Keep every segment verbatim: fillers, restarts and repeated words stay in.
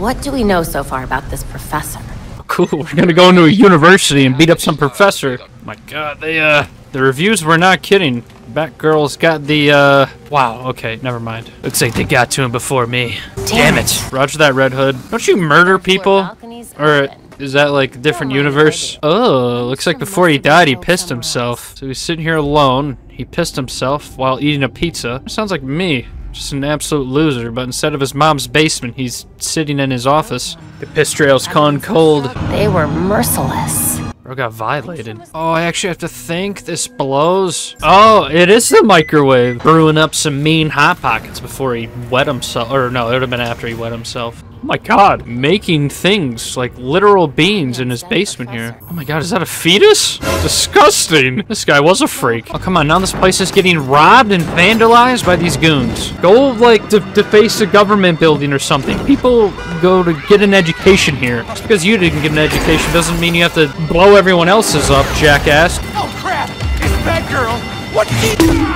What do we know so far about this professor? Cool, we're gonna go into a university and beat up some professor. My god, they, uh, the reviews were not kidding. Batgirl's got the, uh, wow, okay, never mind. Looks like they got to him before me. Damn, Damn it. it. Roger that, Red Hood. Don't you murder people? Or is that like a different universe? Oh, looks like before he died, he pissed himself. So he's sitting here alone. He pissed himself while eating a pizza. Sounds like me. Just an absolute loser, but instead of his mom's basement, he's sitting in his office. The piss trail's gone cold. They were merciless. Bro got violated. Oh, I actually have to think. This blows. Oh, it is the microwave. Brewing up some mean Hot Pockets before he wet himself. Or no, it would have been after he wet himself. Oh my god. Making things, like literal beans in his basement here. Oh my god, is that a fetus? Disgusting. This guy was a freak. Oh, come on. Now this place is getting robbed and vandalized by these goons. Go, like, to deface a government building or something. People go to get an education here. Just because you didn't get an education doesn't mean you have to blow everyone else's up, jackass. Oh, crap. It's Batgirl. What did he...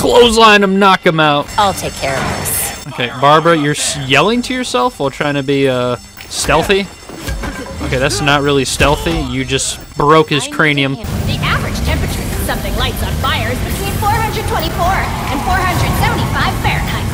Clothesline him, knock him out. I'll take care of this. Okay, Barbara, you're yelling to yourself while trying to be, uh, stealthy? Okay, that's not really stealthy. You just broke his cranium. The average temperature of something lights on fire is between four hundred twenty-four and four hundred seventy-five Fahrenheit.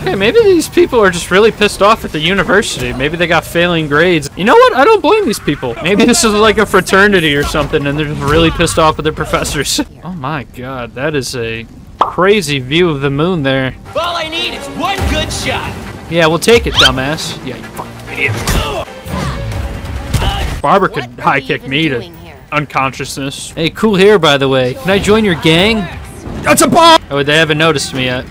Okay, maybe these people are just really pissed off at the university. Maybe they got failing grades. You know what? I don't blame these people. Maybe this is like a fraternity or something, and they're just really pissed off at their professors. Oh my god, that is a... crazy view of the moon there. All I need is one good shot. Yeah, we'll take it, dumbass. Yeah, you fucking idiot. Barbara could high kick me to unconsciousness. Hey, cool hair, by the way. Can I join your gang? That's a bomb! Oh, they haven't noticed me yet.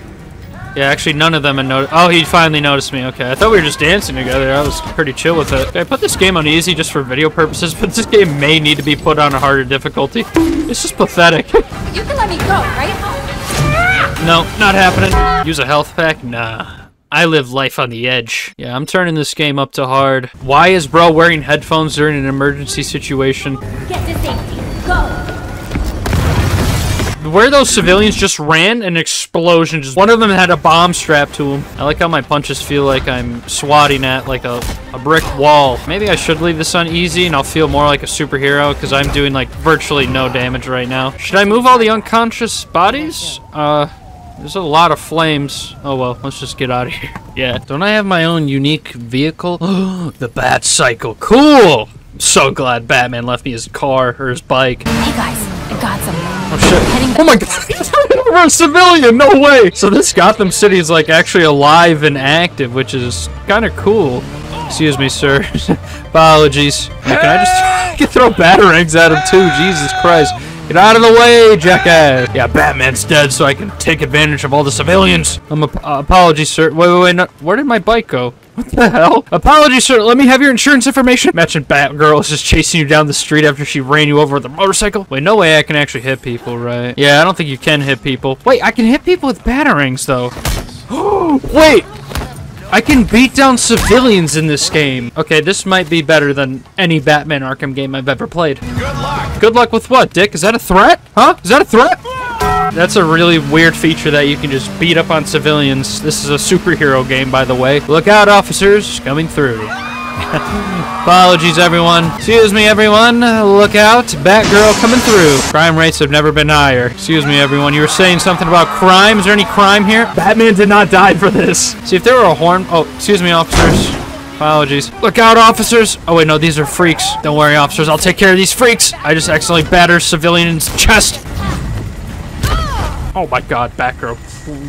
Yeah, actually, none of them had noticed. Oh, he finally noticed me. Okay, I thought we were just dancing together. I was pretty chill with it. Okay, I put this game on easy just for video purposes, but this game may need to be put on a harder difficulty. It's just pathetic. You can let me go, right? No, not happening. Use a health pack? Nah. I live life on the edge. Yeah, I'm turning this game up to hard. Why is bro wearing headphones during an emergency situation? Get to safety. Go! Where those civilians just ran, an explosion. Just one of them had a bomb strapped to him. I like how my punches feel like I'm swatting at like a, a brick wall. Maybe I should leave this on easy and I'll feel more like a superhero because I'm doing like virtually no damage right now. Should I move all the unconscious bodies? Uh... There's a lot of flames. Oh, well, let's just get out of here. Yeah. Don't I have my own unique vehicle? The Bat Cycle. Cool! I'm so glad Batman left me his car or his bike. Hey, guys. I got something. Oh, shit. Oh, my God. We're a civilian. No way. So this Gotham City is, like, actually alive and active, which is kind of cool. Excuse me, sir. Apologies. Can I just I can throw Batarangs at him, too? Jesus Christ. Get out of the way, jackass! Yeah, Batman's dead, so I can take advantage of all the civilians. I'm ap uh, apology, sir. Wait, wait, wait. No, where did my bike go? What the hell? Apology, sir. Let me have your insurance information. Imagine Batgirl is just chasing you down the street after she ran you over with a motorcycle. Wait, no way I can actually hit people, right? Yeah, I don't think you can hit people. Wait, I can hit people with Batarangs, though. Wait! I can beat down civilians in this game. Okay, this might be better than any Batman Arkham game I've ever played. Good luck. Good luck with what, Dick? Is that a threat? Huh? Is that a threat? That's a really weird feature that you can just beat up on civilians. This is a superhero game, by the way. Look out, officers. Coming through. Apologies, everyone. Excuse me, everyone. Look out. Batgirl coming through. Crime rates have never been higher. Excuse me, everyone. You were saying something about crime. Is there any crime here? Batman did not die for this. See, if there were a horn... Oh, excuse me, officers. Apologies. Look out, officers. Oh, wait, no. These are freaks. Don't worry, officers. I'll take care of these freaks. I just accidentally battered civilian's chest. Oh, my God. Batgirl.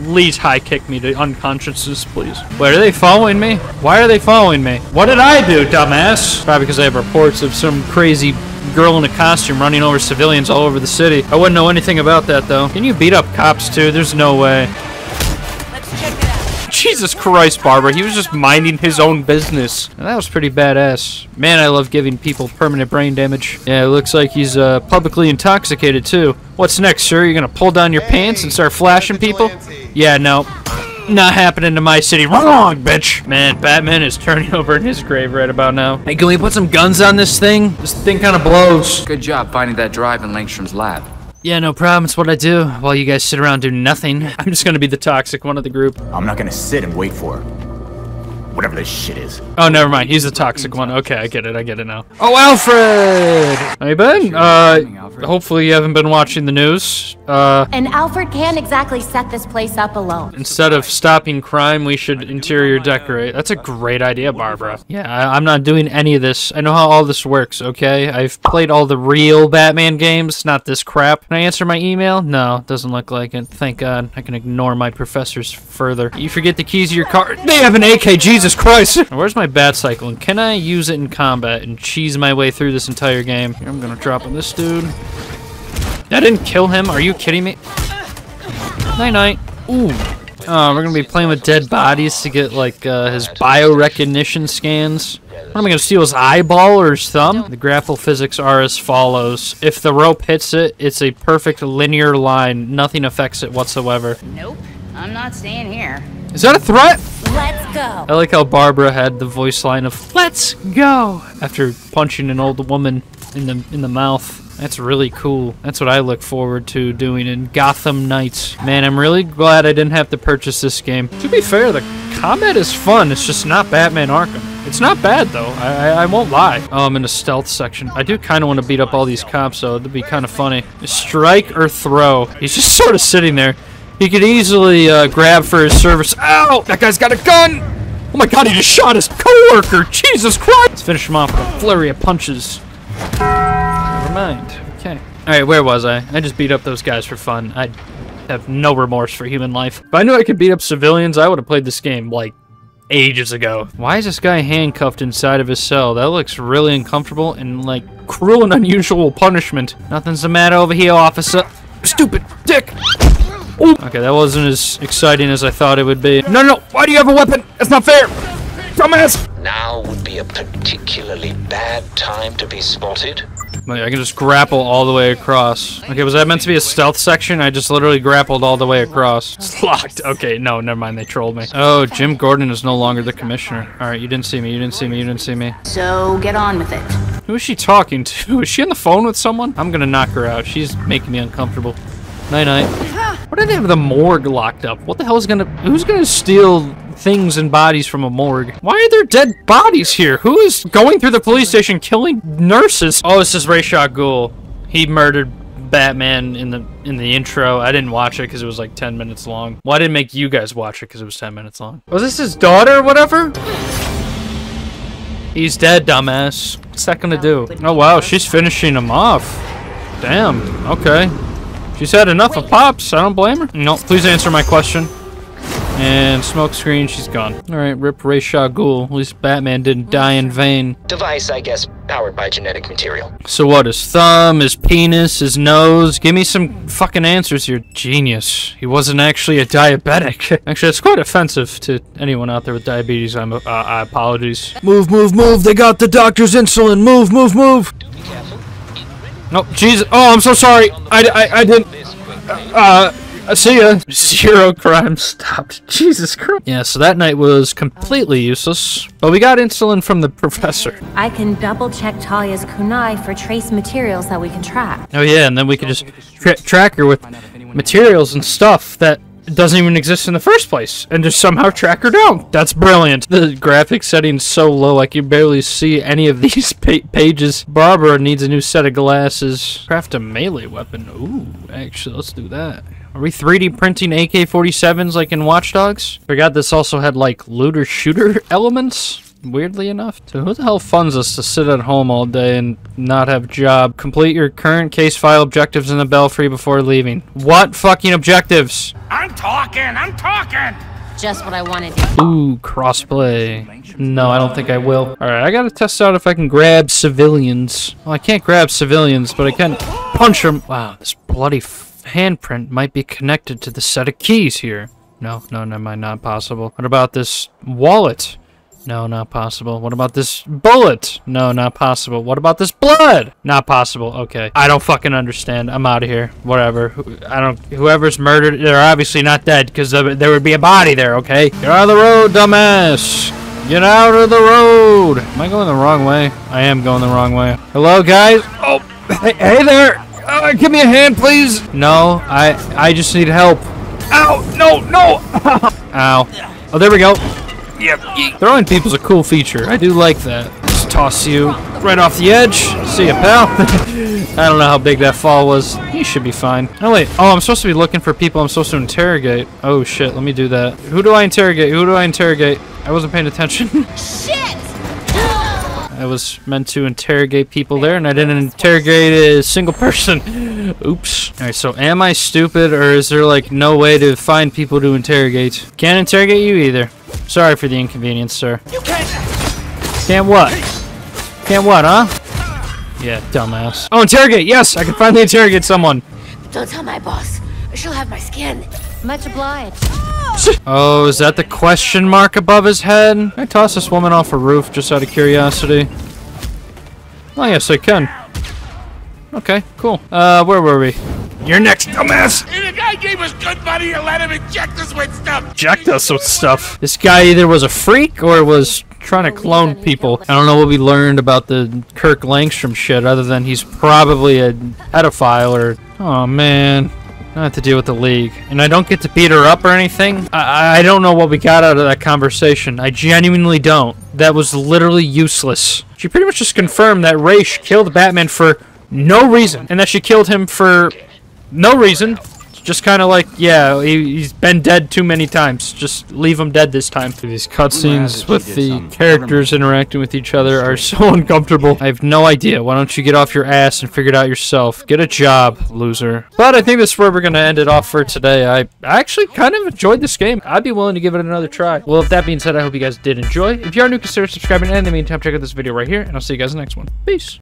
Please high kick me to unconsciousness, please. Wait, are they following me? Why are they following me? What did I do, dumbass? Probably because I have reports of some crazy girl in a costume running over civilians all over the city. I wouldn't know anything about that, though. Can you beat up cops, too? There's no way. Let's check it out. Jesus Christ, Barbara. He was just minding his own business. Now, that was pretty badass. Man, I love giving people permanent brain damage. Yeah, it looks like he's uh, publicly intoxicated, too. What's next, sir? You're gonna pull down your hey, pants and start flashing people? Yeah, no. Not happening to my city. Wrong, bitch! Man, Batman is turning over in his grave right about now. Hey, can we put some guns on this thing? This thing kind of blows. Good job finding that drive in Langstrom's lab. Yeah, no problem. It's what I do while you guys sit around and do nothing. I'm just gonna be the toxic one of the group. I'm not gonna sit and wait for her. whatever this shit is. Oh, never mind. He's the toxic one. Okay, I get it. I get it now. Oh, Alfred! Hey, Ben. Uh, hopefully you haven't been watching the news. Uh, and Alfred can't exactly set this place up alone. Instead of stopping crime, we should interior decorate. That's a great idea, Barbara. Yeah, I, I'm not doing any of this. I know how all this works, okay? I've played all the real Batman games, not this crap. Can I answer my email? No, doesn't look like it. Thank God. I can ignore my professors further. You forget the keys of your car. They have an A K, Jesus Christ! Where's my Bat Cycle, and can I use it in combat and cheese my way through this entire game? Here, I'm gonna drop on this dude. That didn't kill him, are you kidding me? Night-night. Ooh. Oh, we're gonna be playing with dead bodies to get, like, uh, his bio-recognition scans. What, am I gonna steal his eyeball or his thumb? The grapple physics are as follows. If the rope hits it, it's a perfect linear line. Nothing affects it whatsoever. Nope. I'm not staying here. Is that a threat? Let's go. I like how Barbara had the voice line of, let's go, after punching an old woman in the, in the mouth. That's really cool. That's what I look forward to doing in Gotham Knights. Man, I'm really glad I didn't have to purchase this game. To be fair, the combat is fun. It's just not Batman Arkham. It's not bad, though. I, I, I won't lie. Oh, I'm in a stealth section. I do kind of want to beat up all these cops, though. It'd be kind of funny. Strike or throw. He's just sort of sitting there. He could easily uh, grab for his service. Ow! That guy's got a gun! Oh my god, he just shot his co-worker! Jesus Christ! Let's finish him off with a flurry of punches. Mind. Okay. Alright, where was I? I just beat up those guys for fun. I have no remorse for human life. If I knew I could beat up civilians, I would have played this game, like, ages ago. Why is this guy handcuffed inside of his cell? That looks really uncomfortable and, like, cruel and unusual punishment. Nothing's the matter over here, officer. Stupid dick! Ooh. Okay, that wasn't as exciting as I thought it would be. No, no, no! Why do you have a weapon? That's not fair! Dumbass! Now would be a particularly bad time to be spotted. I can just grapple all the way across. Okay, was that meant to be a stealth section? I just literally grappled all the way across. It's locked. Okay, no, never mind. They trolled me. Oh, Jim Gordon is no longer the commissioner. All right, you didn't see me. You didn't see me. You didn't see me. So get on with it. Who is she talking to? Is she on the phone with someone? I'm gonna knock her out. She's making me uncomfortable. Night night. Why do they have the morgue locked up? What the hell is gonna? Who's gonna steal things and bodies from a morgue? Why are there dead bodies here? Who is going through the police station killing nurses? Oh, this is Ra's al Ghul. He murdered Batman in the in the intro. I didn't watch it because it was like ten minutes long. Well, I didn't make you guys watch it because it was ten minutes long. Was this his daughter or whatever? He's dead, dumbass. What's that gonna do? Oh wow, she's finishing him off. Damn, okay. She's had enough of Pops. I don't blame her. No, please answer my question. And smoke screen, she's gone. All right, rip Ra's al Ghul. At least Batman didn't die in vain. Device, I guess, powered by genetic material. So what, his thumb, his penis, his nose? Give me some fucking answers here. Genius. He wasn't actually a diabetic. Actually, it's quite offensive to anyone out there with diabetes. I'm, uh, I apologies. Move, move, move. They got the doctor's insulin. Move, move, move. Do be careful. Nope, Jesus. Oh, I'm so sorry. I, I, I didn't. Uh. I see ya. Zero crime stopped. Jesus Christ. Yeah, so that night was completely useless, but we got insulin from the professor. I can double check Talia's kunai for trace materials that we can track. Oh yeah, and then we could just tra track her with materials and stuff that doesn't even exist in the first place, and just somehow track her down. That's brilliant. The graphic setting's so low I can barely see any of these pa pages. Barbara needs a new set of glasses. Craft a melee weapon. Ooh, actually, let's do that. Are we three D printing A K forty-sevens like in Watch Dogs? Forgot this also had like looter shooter elements, weirdly enough. So who the hell funds us to sit at home all day and not have a job? Complete your current case file objectives in the Belfry before leaving. What fucking objectives? I'm talking, I'm talking! Just what I wanted to do. Ooh, crossplay. No, I don't think I will. Alright, I gotta test out if I can grab civilians. Well, I can't grab civilians, but I can punch them. Wow, this bloody handprint might be connected to the set of keys here. No, no, never mind, not possible. What about this wallet? No, not possible. What about this bullet? No, not possible. What about this blood? Not possible. Okay. I don't fucking understand. I'm out of here. Whatever. I don't... Whoever's murdered, they're obviously not dead because there would be a body there, okay? Get out of the road, dumbass! Get out of the road! Am I going the wrong way? I am going the wrong way. Hello, guys? Oh, hey, hey there! Uh, give me a hand, please. No, I I just need help. Ow! No, no! Ow! Oh, there we go. Yep. Throwing people's a cool feature. I do like that. Just toss you right off the edge. See ya, pal. I don't know how big that fall was. You should be fine. Oh, wait. Oh, I'm supposed to be looking for people I'm supposed to interrogate. Oh, shit. Let me do that. Who do I interrogate? Who do I interrogate? I wasn't paying attention. Shit! I was meant to interrogate people there, and I didn't interrogate a single person. Oops. Alright, so am I stupid, or is there, like, no way to find people to interrogate? Can't interrogate you either. Sorry for the inconvenience, sir. You can't. Can't what? Can't what, huh? Yeah, dumbass. Oh, interrogate! Yes! I can finally interrogate someone! But don't tell my boss, or she'll have my skin. Much obliged. Oh, is that the question mark above his head? Can I toss this woman off a roof just out of curiosity? Oh, yes, I can. Okay, cool. Uh, where were we? You're next, dumbass! The guy gave us good money and let him inject us with stuff! Inject us with stuff? This guy either was a freak or was trying to clone people. I don't know what we learned about the Kirk Langstrom shit other than he's probably a pedophile or... Oh, man. I have to deal with the League. And I don't get to beat her up or anything. I, I don't know what we got out of that conversation. I genuinely don't. That was literally useless. She pretty much just confirmed that Ra's killed Batman for no reason. And that she killed him for no reason. Just kind of like, yeah, he, he's been dead too many times. Just leave him dead this time. These cutscenes with the characters interacting with each other are so uncomfortable. I have no idea. Why don't you get off your ass and figure it out yourself? Get a job, loser. But I think that's where we're going to end it off for today. I actually kind of enjoyed this game. I'd be willing to give it another try. Well, if that being said, I hope you guys did enjoy. If you are new, consider subscribing. And in the meantime, check out this video right here. And I'll see you guys in the next one. Peace.